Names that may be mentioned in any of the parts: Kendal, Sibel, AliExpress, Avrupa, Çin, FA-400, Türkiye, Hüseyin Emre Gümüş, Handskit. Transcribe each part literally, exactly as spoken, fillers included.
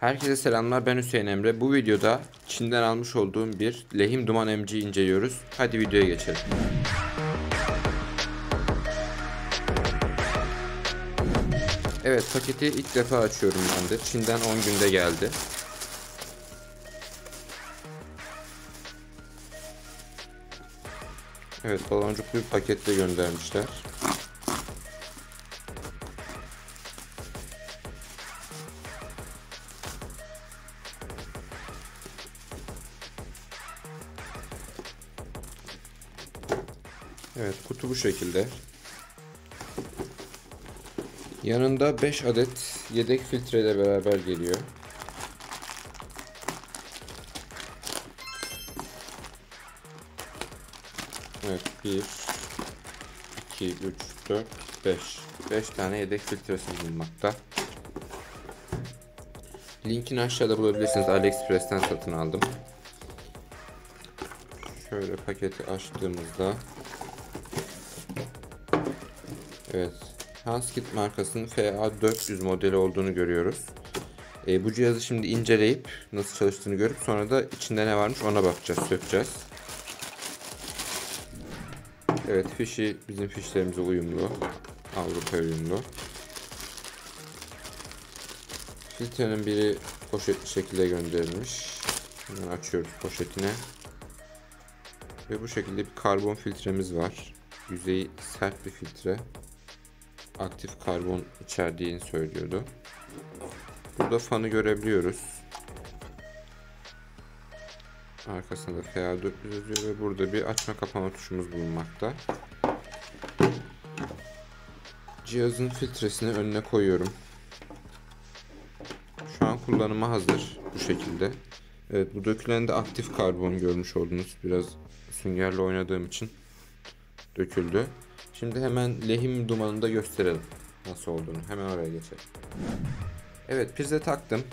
Herkese selamlar, ben Hüseyin Emre. Bu videoda Çin'den almış olduğum bir lehim duman emici inceliyoruz. Hadi videoya geçelim. Evet, paketi ilk defa açıyorum ben de. Çin'den on günde geldi. Evet, baloncuklu bir paketle göndermişler. Evet, kutu bu şekilde. Yanında beş adet yedek filtre ile beraber geliyor. Evet, bir, iki, üç, dört, beş. beş tane yedek filtresi bulunmakta. Linkini aşağıda bulabilirsiniz. AliExpress'ten satın aldım. Şöyle paketi açtığımızda, evet, Handskit markasının F A dört yüz modeli olduğunu görüyoruz. E, bu cihazı şimdi inceleyip nasıl çalıştığını görüp sonra da içinde ne varmış ona bakacağız, sökeceğiz. Evet, fişi bizim fişlerimize uyumlu, Avrupa uyumlu. Filtrenin biri poşetli şekilde gönderilmiş. Hemen açıyoruz poşetine. Ve bu şekilde bir karbon filtremiz var. Yüzeyi sert bir filtre. Aktif karbon içerdiğini söylüyordu. Burada fanı görebiliyoruz. Arkasında F A dört yüz yazıyor ve burada bir açma kapama tuşumuz bulunmakta. Cihazın filtresini önüne koyuyorum. Şu an kullanıma hazır bu şekilde. Evet, bu dökülen de aktif karbon, görmüş oldunuz. Biraz süngerle oynadığım için döküldü. Şimdi hemen lehim dumanını da gösterelim nasıl olduğunu. Hemen oraya geçelim. Evet, prize taktım.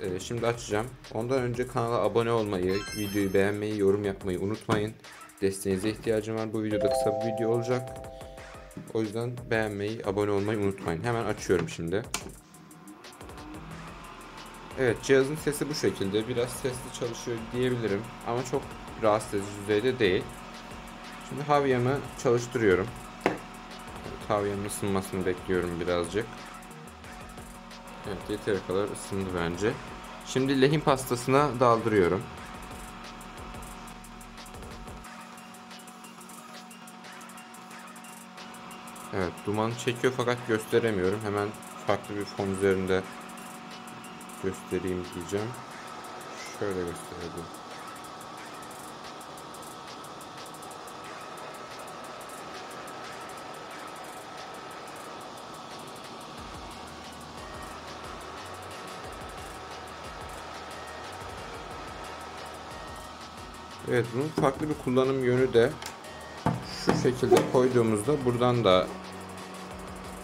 Ee, şimdi açacağım. Ondan önce kanala abone olmayı, videoyu beğenmeyi, yorum yapmayı unutmayın. Desteğinize ihtiyacım var. Bu videoda kısa bir video olacak. O yüzden beğenmeyi, abone olmayı unutmayın. Hemen açıyorum şimdi. Evet, cihazın sesi bu şekilde. Biraz sesli çalışıyor diyebilirim ama çok rahatsız edici düzeyde değil. Şimdi havyamı çalıştırıyorum. Evet, havyamın ısınmasını bekliyorum birazcık. Evet, yeteri kadar ısındı bence. Şimdi lehim pastasına daldırıyorum. Evet, duman çekiyor fakat gösteremiyorum. Hemen farklı bir fon üzerinde göstereyim diyeceğim. Şöyle göstereyim. Evet, bunun farklı bir kullanım yönü de şu şekilde koyduğumuzda buradan da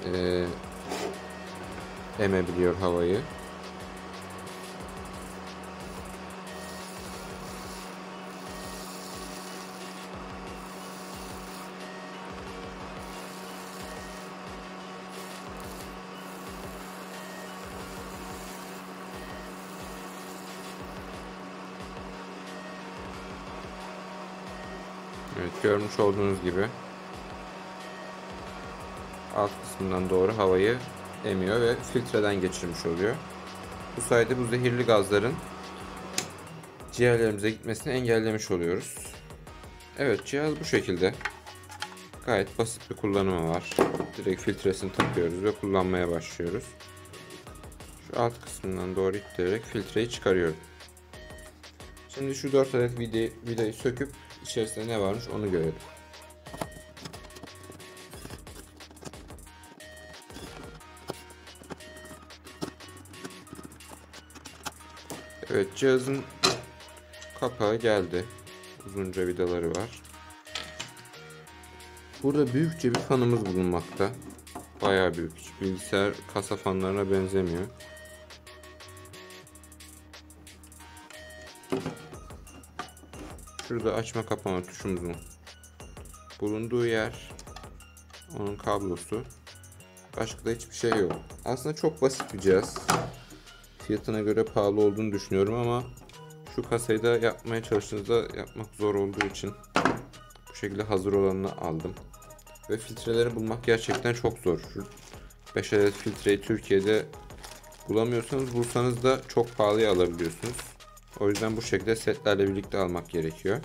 e, emebiliyor havayı. Evet, görmüş olduğunuz gibi alt kısmından doğru havayı emiyor ve filtreden geçirmiş oluyor. Bu sayede bu zehirli gazların ciğerlerimize gitmesini engellemiş oluyoruz. Evet, cihaz bu şekilde. Gayet basit bir kullanımı var. Direkt filtresini takıyoruz ve kullanmaya başlıyoruz. Şu alt kısmından doğru ittirerek filtreyi çıkarıyorum. Şimdi şu dört adet vidayı söküp İçerisinde ne varmış onu görelim. Evet, cihazın kapağı geldi. Uzunca vidaları var. Burada büyükçe bir fanımız bulunmakta. Bayağı büyük. Bilgisayar kasa fanlarına benzemiyor. Şurada açma kapama tuşumuzun bulunduğu yer, onun kablosu, başka da hiçbir şey yok. Aslında çok basit bir cihaz. fiyatına göre pahalı olduğunu düşünüyorum ama şu kasayı da yapmaya çalıştığınızda yapmak zor olduğu için bu şekilde hazır olanını aldım. Ve filtreleri bulmak gerçekten çok zor. beş adet filtreyi Türkiye'de bulamıyorsanız, bulsanız da çok pahalıya alabiliyorsunuz. O yüzden bu şekilde setlerle birlikte almak gerekiyor.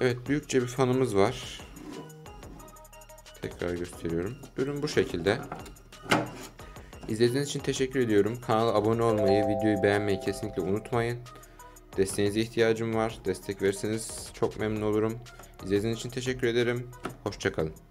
Evet, büyükçe bir fanımız var. Tekrar gösteriyorum. Ürün bu şekilde. İzlediğiniz için teşekkür ediyorum. Kanala abone olmayı, videoyu beğenmeyi kesinlikle unutmayın. Desteğinize ihtiyacım var. Destek verirseniz çok memnun olurum. İzlediğiniz için teşekkür ederim. Hoşça kalın.